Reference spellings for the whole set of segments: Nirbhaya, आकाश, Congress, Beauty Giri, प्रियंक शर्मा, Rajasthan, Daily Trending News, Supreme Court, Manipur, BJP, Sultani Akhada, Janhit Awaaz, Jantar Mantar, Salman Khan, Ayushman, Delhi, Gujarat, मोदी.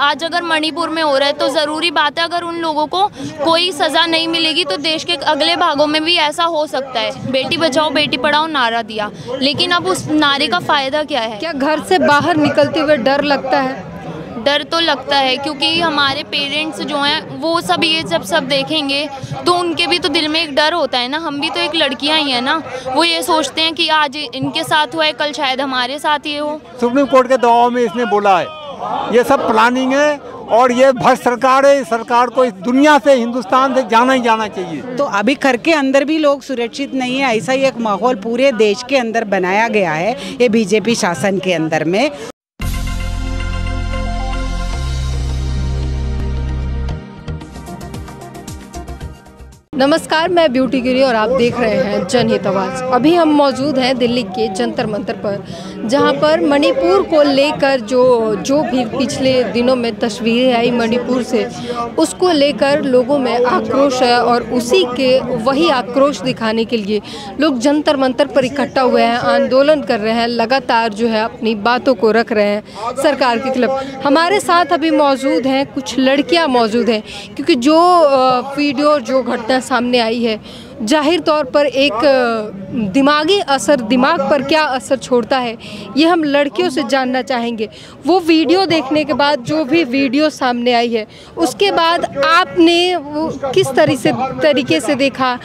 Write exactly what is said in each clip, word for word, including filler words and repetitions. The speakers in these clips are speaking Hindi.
आज अगर मणिपुर में हो रहा है तो ज़रूरी बात है, अगर उन लोगों को कोई सज़ा नहीं मिलेगी तो देश के अगले भागों में भी ऐसा हो सकता है। बेटी बचाओ बेटी पढ़ाओ नारा दिया, लेकिन अब उस नारे का फ़ायदा क्या है? क्या घर से बाहर निकलते हुए डर लगता है? डर तो लगता है, क्योंकि हमारे पेरेंट्स जो हैं वो सब ये जब सब देखेंगे तो उनके भी तो दिल में एक डर होता है ना। हम भी तो एक लड़कियाँ ही हैं ना, वो ये सोचते हैं कि आज इनके साथ हुआ है, कल शायद हमारे साथ ये हो। सुप्रीम कोर्ट के दबाव में इसने बोला है, ये सब प्लानिंग है और ये भ्रष्ट सरकार है। इस सरकार को इस दुनिया से, हिंदुस्तान से जाना ही जाना चाहिए। तो अभी घर के अंदर भी लोग सुरक्षित नहीं है, ऐसा ही एक माहौल पूरे देश के अंदर बनाया गया है ये बीजेपी शासन के अंदर में। नमस्कार, मैं ब्यूटी गिरी और आप देख रहे हैं जनहित आवाज़। अभी हम मौजूद हैं दिल्ली के जंतर मंतर पर, जहां पर मणिपुर को लेकर जो जो भी पिछले दिनों में तस्वीरें आई मणिपुर से, उसको लेकर लोगों में आक्रोश है और उसी के वही आक्रोश दिखाने के लिए लोग जंतर मंतर पर इकट्ठा हुए हैं, आंदोलन कर रहे हैं, लगातार जो है अपनी बातों को रख रहे हैं सरकार के खिलाफ। हमारे साथ अभी मौजूद हैं कुछ लड़कियाँ मौजूद हैं, क्योंकि जो वीडियो जो घटना सामने आई है जाहिर तौर पर एक दिमागी असर, दिमाग पर क्या असर छोड़ता है ये हम लड़कियों से जानना चाहेंगे। वो वीडियो देखने के बाद, जो भी वीडियो सामने आई है उसके बाद आपने वो किस तरीके से तरीके से देखा,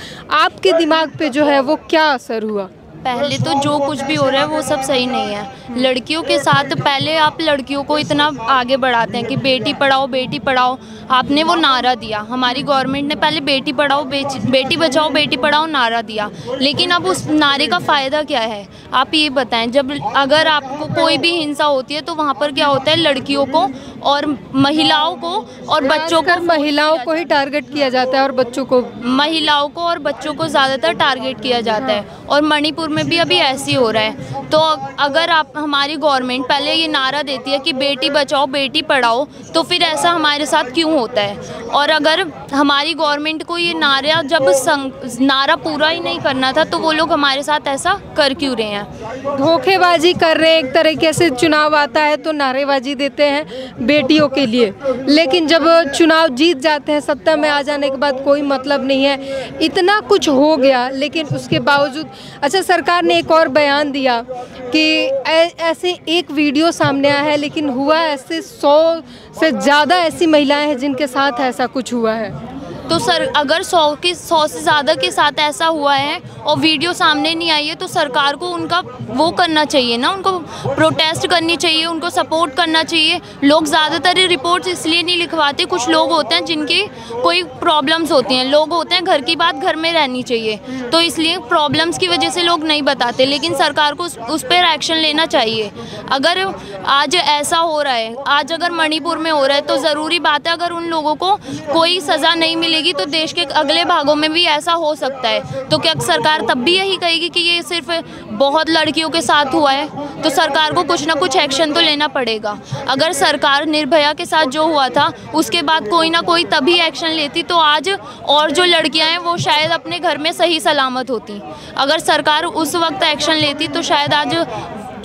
आपके दिमाग पे जो है वो क्या असर हुआ? पहले तो जो कुछ भी हो रहा है वो सब सही नहीं है। लड़कियों के साथ पहले आप लड़कियों को इतना आगे बढ़ाते हैं कि बेटी पढ़ाओ बेटी पढ़ाओ, आपने वो नारा दिया। हमारी गवर्नमेंट ने पहले बेटी पढ़ाओ बेटी बचाओ बेटी पढ़ाओ नारा दिया, लेकिन अब उस नारे का फ़ायदा क्या है आप ये बताएं। जब अगर आपको कोई भी हिंसा होती है तो वहाँ पर क्या होता है, लड़कियों को और महिलाओं को और बच्चों को, महिलाओं को ही टारगेट किया जाता है और बच्चों को, महिलाओं को और बच्चों को ज़्यादातर टारगेट किया जाता है। और मणिपुर में भी अभी ऐसी हो रहा है। तो अगर आप, हमारी गवर्नमेंट पहले ये नारा देती है कि बेटी बचाओ बेटी पढ़ाओ, तो फिर ऐसा हमारे साथ क्यों होता है? और अगर हमारी गवर्नमेंट को ये नारा, जब नारा पूरा ही नहीं करना था तो वो लोग हमारे साथ ऐसा कर क्यों रहे हैं? धोखेबाजी कर रहे हैं एक तरीके से। चुनाव आता है तो नारेबाजी देते हैं बेटियों के लिए, लेकिन जब चुनाव जीत जाते हैं, सत्ता में आ जाने के बाद कोई मतलब नहीं है। इतना कुछ हो गया लेकिन उसके बावजूद, अच्छा, सरकार ने एक और बयान दिया कि ऐसे एक वीडियो सामने आया है लेकिन हुआ ऐसे सौ से ज़्यादा ऐसी महिलाएं हैं जिनके साथ ऐसा कुछ हुआ है। तो सर अगर सौ के सौ से ज़्यादा के साथ ऐसा हुआ है और वीडियो सामने नहीं आई है तो सरकार को उनका वो करना चाहिए ना, उनको प्रोटेस्ट करनी चाहिए, उनको सपोर्ट करना चाहिए। लोग ज़्यादातर रिपोर्ट्स इसलिए नहीं लिखवाते, कुछ लोग होते हैं जिनकी कोई प्रॉब्लम्स होती हैं, लोग होते हैं घर की बात घर में रहनी चाहिए, तो इसलिए प्रॉब्लम्स की वजह से लोग नहीं बताते। लेकिन सरकार को उस, उस पर एक्शन लेना चाहिए। अगर आज ऐसा हो रहा है, आज अगर मणिपुर में हो रहा है तो ज़रूरी बात है, अगर उन लोगों को कोई सज़ा नहीं मिलेगी तो देश के अगले भागों में भी ऐसा हो सकता है। तो क्या सरकार तब भी यही कहेगी कि ये सिर्फ बहुत लड़कियों के साथ हुआ है? तो सरकार को कुछ ना कुछ एक्शन तो लेना पड़ेगा। अगर सरकार निर्भया के साथ जो हुआ था उसके बाद कोई ना कोई तभी एक्शन लेती तो आज और जो लड़कियां हैं वो शायद अपने घर में सही सलामत होती। अगर सरकार उस वक्त एक्शन लेती तो शायद आज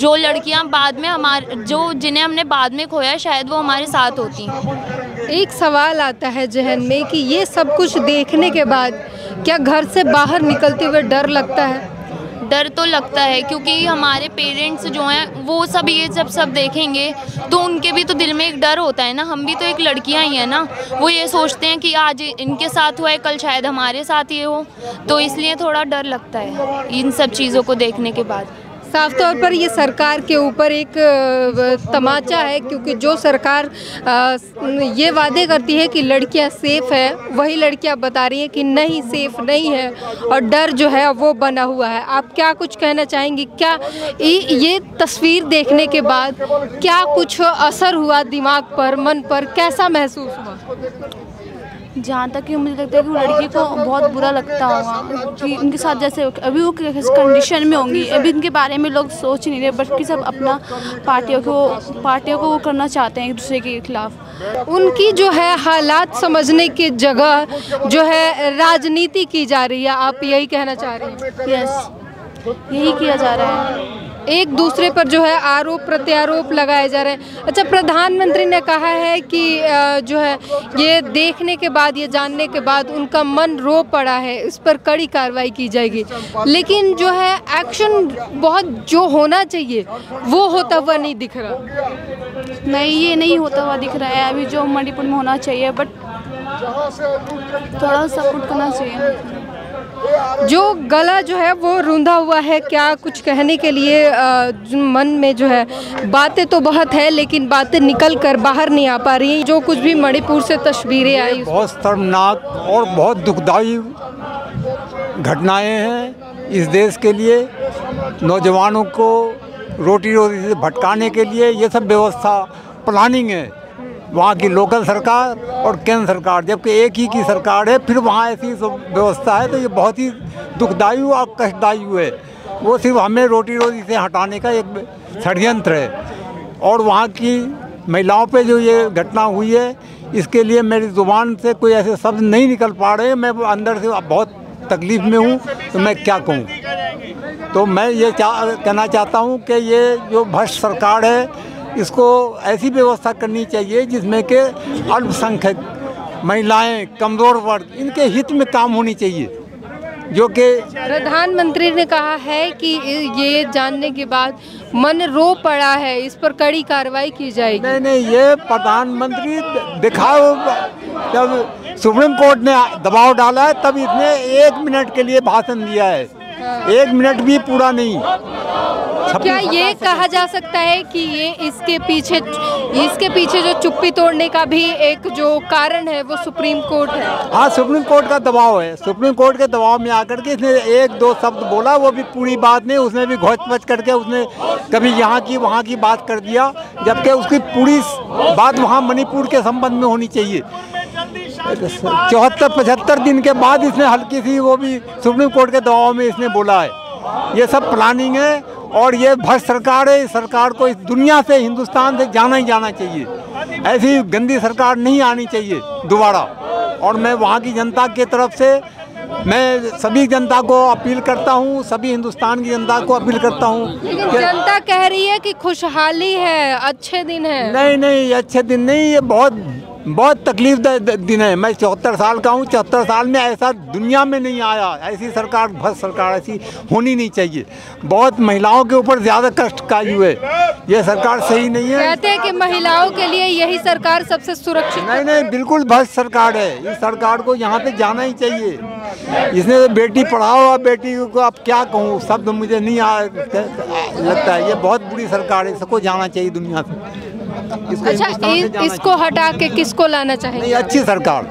जो लड़कियां बाद में हमारे, जो जिन्हें हमने बाद में खोया, शायद वो हमारे साथ होती। एक सवाल आता है जहन में कि ये सब कुछ देखने के बाद क्या घर से बाहर निकलते हुए डर लगता है? डर तो लगता है, क्योंकि हमारे पेरेंट्स जो हैं वो सब ये जब सब देखेंगे तो उनके भी तो दिल में एक डर होता है ना। हम भी तो एक लड़कियां ही हैं ना, वो ये सोचते हैं कि आज इनके साथ हुआ है, कल शायद हमारे साथ ये हो, तो इसलिए थोड़ा डर लगता है इन सब चीज़ों को देखने के बाद। साफ तौर पर ये सरकार के ऊपर एक तमाचा है, क्योंकि जो सरकार ये वादे करती है कि लड़कियां सेफ़ है, वही लड़कियां बता रही हैं कि नहीं, सेफ़ नहीं है और डर जो है वो बना हुआ है। आप क्या कुछ कहना चाहेंगी? क्या ये तस्वीर देखने के बाद क्या कुछ असर हुआ दिमाग पर, मन पर, कैसा महसूस हुआ? जहाँ तक कि मुझे लगता है कि लड़की को बहुत बुरा लगता होगा कि उनके साथ जैसे अभी वो किस कंडीशन में होंगी, अभी उनके बारे में लोग सोच नहीं रहे, बल्कि सब अपना पार्टियों को पार्टियों को वो करना चाहते हैं एक दूसरे के खिलाफ। उनकी जो है हालात समझने की जगह जो है राजनीति की जा रही है, आप यही कहना चाह रही हैं? यस, यही किया जा रहा है। एक दूसरे पर जो है आरोप प्रत्यारोप लगाए जा रहे हैं। अच्छा, प्रधानमंत्री ने कहा है कि जो है ये देखने के बाद, ये जानने के बाद उनका मन रो पड़ा है, इस पर कड़ी कार्रवाई की जाएगी, लेकिन जो है एक्शन बहुत जो होना चाहिए वो होता हुआ नहीं दिख रहा। नहीं, ये नहीं होता हुआ दिख रहा है अभी जो मणिपुर में होना चाहिए, बट थोड़ा सपोर्ट करना चाहिए। जो गला जो है वो रुंधा हुआ है, क्या कुछ कहने के लिए आ, मन में जो है बातें तो बहुत है लेकिन बातें निकल कर बाहर नहीं आ पा रही। जो कुछ भी मणिपुर से तस्वीरें आई, बहुत शर्मनाक और बहुत दुखदायी घटनाएं हैं इस देश के लिए। नौजवानों को रोटी रोटी से भटकाने के लिए ये सब व्यवस्था प्लानिंग है वहाँ की लोकल सरकार और केंद्र सरकार, जबकि एक ही की सरकार है, फिर वहाँ ऐसी व्यवस्था है, तो ये बहुत ही दुखदायी और कष्टदायी है। वो सिर्फ हमें रोटी रोटी से हटाने का एक षड्यंत्र है, और वहाँ की महिलाओं पे जो ये घटना हुई है, इसके लिए मेरी ज़ुबान से कोई ऐसे शब्द नहीं निकल पा रहे। मैं अंदर से बहुत तकलीफ़ में हूँ, तो मैं क्या कहूँ। तो मैं ये चाह कहना चाहता हूँ कि ये जो भ्रष्ट सरकार है, इसको ऐसी व्यवस्था करनी चाहिए जिसमें के अल्पसंख्यक, महिलाएं, कमज़ोर वर्ग, इनके हित में काम होनी चाहिए। जो कि प्रधानमंत्री ने कहा है कि ये जानने के बाद मन रो पड़ा है, इस पर कड़ी कार्रवाई की जाएगी। नहीं नहीं, ये प्रधानमंत्री दिखाओ, जब सुप्रीम कोर्ट ने दबाव डाला है तब इसने एक मिनट के लिए भाषण दिया है, एक मिनट भी पूरा नहीं। क्या ये कहा जा सकता है कि ये इसके पीछे इसके पीछे जो चुप्पी तोड़ने का भी एक जो कारण है वो सुप्रीम कोर्ट है? हाँ, सुप्रीम कोर्ट का दबाव है। सुप्रीम कोर्ट के दबाव में आकर के इसने एक दो शब्द बोला, वो भी पूरी बात नहीं, उसने भी घोच पच करके उसने कभी यहाँ की वहाँ की बात कर दिया, जबकि उसकी पूरी बात वहाँ मणिपुर के संबंध में होनी चाहिए। चौहत्तर पचहत्तर दिन के बाद इसने हल्की सी, वो भी सुप्रीम कोर्ट के दबाव में इसने बोला है। ये सब प्लानिंग है और ये भ्रष्ट सरकार है। इस सरकार को इस दुनिया से, हिंदुस्तान से जाना ही जाना चाहिए। ऐसी गंदी सरकार नहीं आनी चाहिए दोबारा। और मैं वहाँ की जनता की तरफ से, मैं सभी जनता को अपील करता हूँ, सभी हिंदुस्तान की जनता को अपील करता हूँ। जनता कह रही है कि खुशहाली है, अच्छे दिन है। नहीं नहीं, अच्छे दिन नहीं, ये बहुत बहुत तकलीफ दिन है। मैं चौहत्तर साल का हूँ, चौहत्तर साल में ऐसा दुनिया में नहीं आया। ऐसी सरकार, भ्रष्ट सरकार ऐसी होनी नहीं चाहिए। बहुत महिलाओं के ऊपर ज़्यादा कष्टकारी हुए, ये सरकार सही नहीं है। कहते हैं कि महिलाओं के लिए यही सरकार सबसे सुरक्षित। नहीं नहीं, बिल्कुल भ्रष्ट सरकार है। इस सरकार को यहाँ पे जाना ही चाहिए। इसने बेटी पढ़ाओ और बेटी को, अब क्या कहूँ, शब्द मुझे नहीं आ लगता है। ये बहुत बुरी सरकार है, इसको जाना चाहिए दुनिया से। इसको अच्छा, इस, इसको हटा के किसको लाना चाहिए? नहीं, अच्छी सरकार।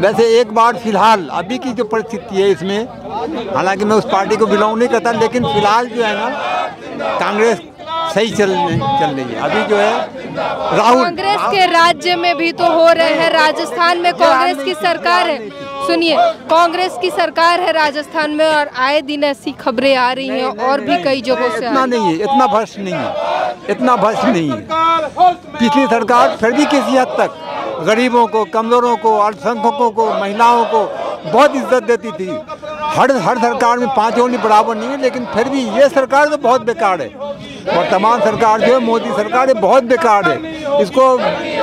वैसे एक बार फिलहाल अभी की जो परिस्थिति है इसमें, हालांकि मैं उस पार्टी को बिलोंग नहीं करता, लेकिन फिलहाल जो है ना, कांग्रेस सही चल चल रही है। अभी जो है राहुल, कांग्रेस के राज्य में भी तो हो रहे हैं। राजस्थान में कांग्रेस की सरकार है। सुनिए, कांग्रेस की सरकार है राजस्थान में, और आए दिन ऐसी खबरें आ रही हैं और भी कई जगहों से। इतना नहीं है, इतना भ्रष्ट नहीं है, इतना भ्रष्ट नहीं है। पिछली सरकार फिर भी किसी हद तक गरीबों को, कमजोरों को, अल्पसंख्यकों को, महिलाओं को बहुत इज्जत देती थी। हर हर सरकार में पाँच उंगली बराबर नहीं है, लेकिन फिर भी ये सरकार तो बहुत बेकार है। वर्तमान सरकार जो है, मोदी सरकार, ये बहुत बेकार है। इसको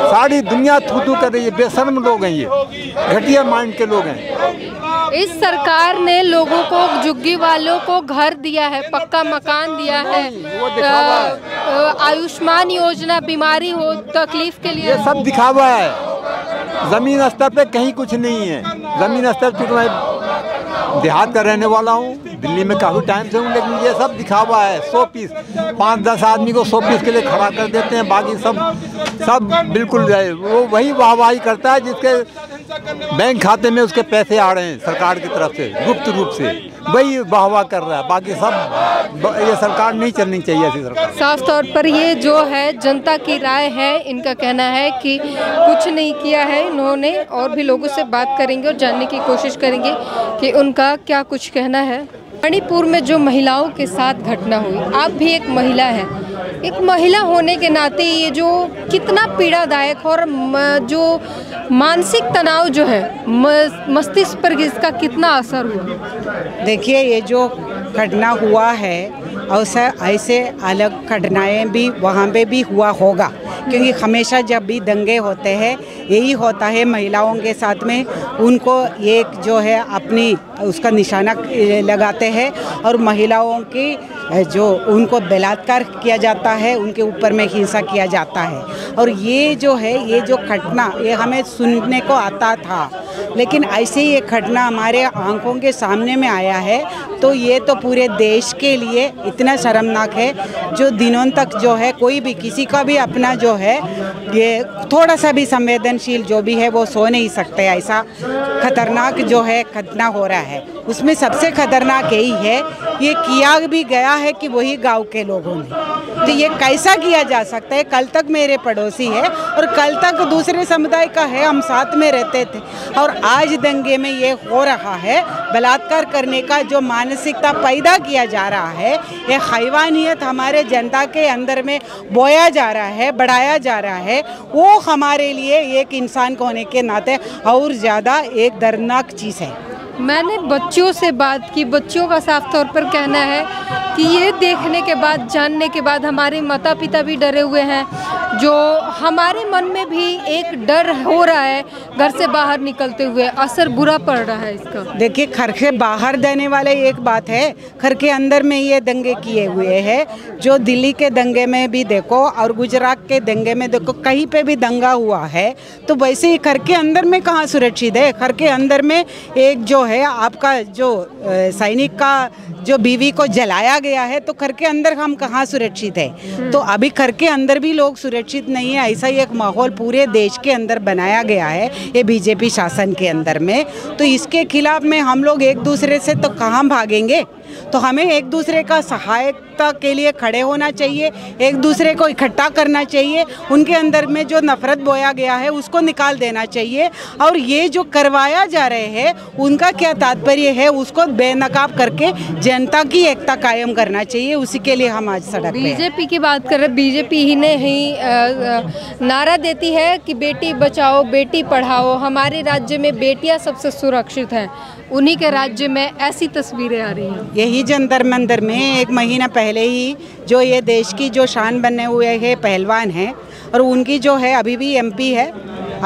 सारी दुनिया थू थू कर रही है। बेशर्म लोग हैं ये, घटिया माइंड के लोग हैं। इस सरकार ने लोगों को, झुग्गी वालों को घर दिया है, पक्का मकान दिया है, आयुष्मान योजना, बीमारी हो तकलीफ के लिए, ये सब दिखावा है। जमीन स्तर पे कहीं कुछ नहीं है। जमीन स्तर पे तो मैं देहात का रहने वाला हूँ, दिल्ली में काफ़ी टाइम से हूँ, लेकिन ये सब दिखावा है। सौ पीस, पाँच दस आदमी को सौ पीस के लिए खड़ा कर देते हैं, बाकी सब सब बिल्कुल जाए। वो वही वाहवाही करता है जिसके बैंक खाते में उसके पैसे आ रहे हैं सरकार की तरफ से, गुप्त रूप से वही वाहवाह कर रहा है। बाकी सब, ये सरकार नहीं चलनी चाहिए ऐसी सरकार। साफ तौर पर ये जो है जनता की राय है। इनका कहना है कि कुछ नहीं किया है इन्होंने, और भी लोगों से बात करेंगे और जानने की कोशिश करेंगे कि उनका क्या कुछ कहना है। मणिपुर में जो महिलाओं के साथ घटना हुई, आप भी एक महिला है, एक महिला होने के नाते ये जो कितना पीड़ादायक और जो मानसिक तनाव जो है, मस्तिष्क पर इसका कितना असर हुआ? देखिए, ये जो घटना हुआ है अवसर ऐसे अलग घटनाएँ भी वहाँ पे भी हुआ होगा, क्योंकि हमेशा जब भी दंगे होते हैं यही होता है महिलाओं के साथ में, उनको एक जो है अपनी उसका निशाना लगाते हैं और महिलाओं की जो उनको बलात्कार किया जाता है, उनके ऊपर में हिंसा किया जाता है। और ये जो है ये जो घटना ये हमें सुनने को आता था, लेकिन ऐसे ही एक घटना हमारे आंखों के सामने में आया है, तो ये तो पूरे देश के लिए इतना शर्मनाक है। जो दिनों तक जो है कोई भी किसी का भी अपना जो है ये थोड़ा सा भी संवेदनशील जो भी है वो सो नहीं सकते, ऐसा खतरनाक जो है घटना हो रहा है। उसमें सबसे खतरनाक यही है, ये किया भी गया है कि वही गांव के लोगों ने, तो ये कैसा किया जा सकता है। कल तक मेरे पड़ोसी है और कल तक दूसरे समुदाय का है, हम साथ में रहते थे, और आज दंगे में ये हो रहा है। बलात्कार करने का जो मानसिकता पैदा किया जा रहा है, ये हैवानियत हमारे जनता के अंदर में बोया जा रहा है, बढ़ाया जा रहा है, वो हमारे लिए एक इंसान होने के नाते और ज़्यादा एक दर्दनाक चीज़ है। मैंने बच्चों से बात की, बच्चों का साफ तौर पर कहना है कि ये देखने के बाद, जानने के बाद हमारे माता पिता भी डरे हुए हैं, जो हमारे मन में भी एक डर हो रहा है, घर से बाहर निकलते हुए असर बुरा पड़ रहा है इसका। देखिए, घर के बाहर देने वाले एक बात है, घर के अंदर में ये दंगे किए हुए हैं, जो दिल्ली के दंगे में भी देखो और गुजरात के दंगे में देखो, कहीं पर भी दंगा हुआ है, तो वैसे ही घर के अंदर में कहाँ सुरक्षित है। घर के अंदर में एक जो है आपका जो सैनिक का जो बीवी को जलाया गया है, तो घर के अंदर हम कहाँ सुरक्षित है, तो अभी घर के अंदर भी लोग सुरक्षित नहीं है। ऐसा ही एक माहौल पूरे देश के अंदर बनाया गया है ये बीजेपी शासन के अंदर में, तो इसके खिलाफ में हम लोग एक दूसरे से तो कहाँ भागेंगे। तो हमें एक दूसरे का सहायता के लिए खड़े होना चाहिए, एक दूसरे को इकट्ठा करना चाहिए, उनके अंदर में जो नफरत बोया गया है उसको निकाल देना चाहिए, और ये जो करवाया जा रहे हैं उनका क्या तात्पर्य है उसको बेनकाब करके जनता की एकता कायम करना चाहिए। उसी के लिए हम आज सड़क पे हैं। बीजेपी की बात कर रहे, बीजेपी ही ने ही नारा देती है कि बेटी बचाओ बेटी पढ़ाओ, हमारे राज्य में बेटियाँ सबसे सुरक्षित हैं, उन्हीं के राज्य में ऐसी तस्वीरें आ रही हैं। यही जंतर मंतर में एक महीना पहले ही जो ये देश की जो शान बने हुए है पहलवान हैं, और उनकी जो है अभी भी एमपी है,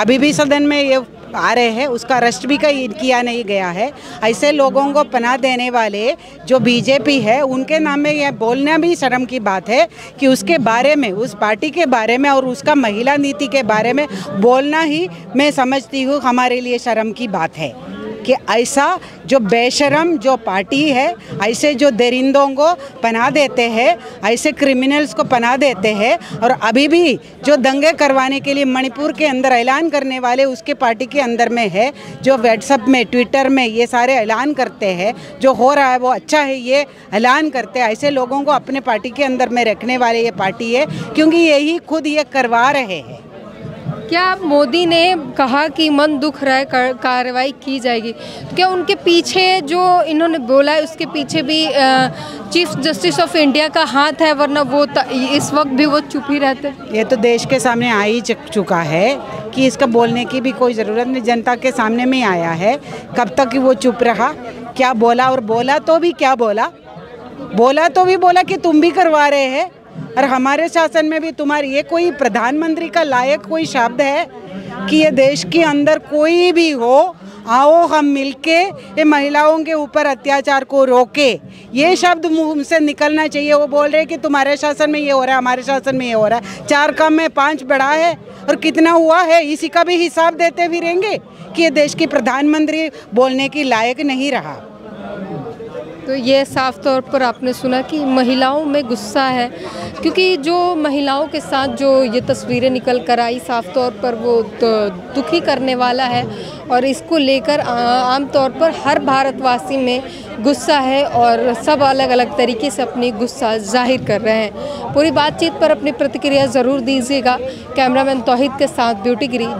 अभी भी सदन में ये आ रहे हैं, उसका अरेस्ट भी कहीं किया नहीं गया है। ऐसे लोगों को पनाह देने वाले जो बीजेपी है उनके नाम में यह बोलना भी शर्म की बात है कि उसके बारे में, उस पार्टी के बारे में और उसका महिला नीति के बारे में बोलना ही मैं समझती हूँ हमारे लिए शर्म की बात है कि ऐसा जो बेशरम जो पार्टी है ऐसे जो दरिंदों को पनाह देते हैं, ऐसे क्रिमिनल्स को पनाह देते हैं, और अभी भी जो दंगे करवाने के लिए मणिपुर के अंदर ऐलान करने वाले उसके पार्टी के अंदर में है, जो व्हाट्सएप में ट्विटर में ये सारे ऐलान करते हैं जो हो रहा है वो अच्छा है ये ऐलान करते हैं। ऐसे लोगों को अपने पार्टी के अंदर में रखने वाले ये पार्टी है, क्योंकि यही खुद ये करवा रहे हैं। क्या मोदी ने कहा कि मन दुख रहा है कार्रवाई की जाएगी, क्या उनके पीछे जो इन्होंने बोला है उसके पीछे भी चीफ जस्टिस ऑफ इंडिया का हाथ है, वरना वो इस वक्त भी वो चुप ही रहते हैं। ये तो देश के सामने आ ही चुका है कि इसका बोलने की भी कोई ज़रूरत नहीं, जनता के सामने में आया है। कब तक वो चुप रहा, क्या बोला, और बोला तो भी क्या बोला, बोला तो भी बोला कि तुम भी करवा रहे हैं और हमारे शासन में भी तुम्हारी, ये कोई प्रधानमंत्री का लायक कोई शब्द है कि ये देश के अंदर कोई भी हो, आओ हम मिलके ये महिलाओं के ऊपर अत्याचार को रोके, ये शब्द मुँह से निकलना चाहिए। वो बोल रहे हैं कि तुम्हारे शासन में ये हो रहा है, हमारे शासन में ये हो रहा है, चार काम में पांच बड़ा है, और कितना हुआ है इसी का भी हिसाब देते भी रहेंगे कि ये देश की प्रधानमंत्री बोलने की लायक नहीं रहा। तो ये साफ तौर पर आपने सुना कि महिलाओं में गुस्सा है, क्योंकि जो महिलाओं के साथ जो ये तस्वीरें निकल कर आई साफ तौर पर वो तो दुखी करने वाला है, और इसको लेकर आम तौर पर हर भारतवासी में गुस्सा है और सब अलग अलग तरीके से अपनी गुस्सा जाहिर कर रहे हैं। पूरी बातचीत पर अपनी प्रतिक्रिया ज़रूर दीजिएगा। कैमरामैन तौहीद के साथ ब्यूटी गिरी।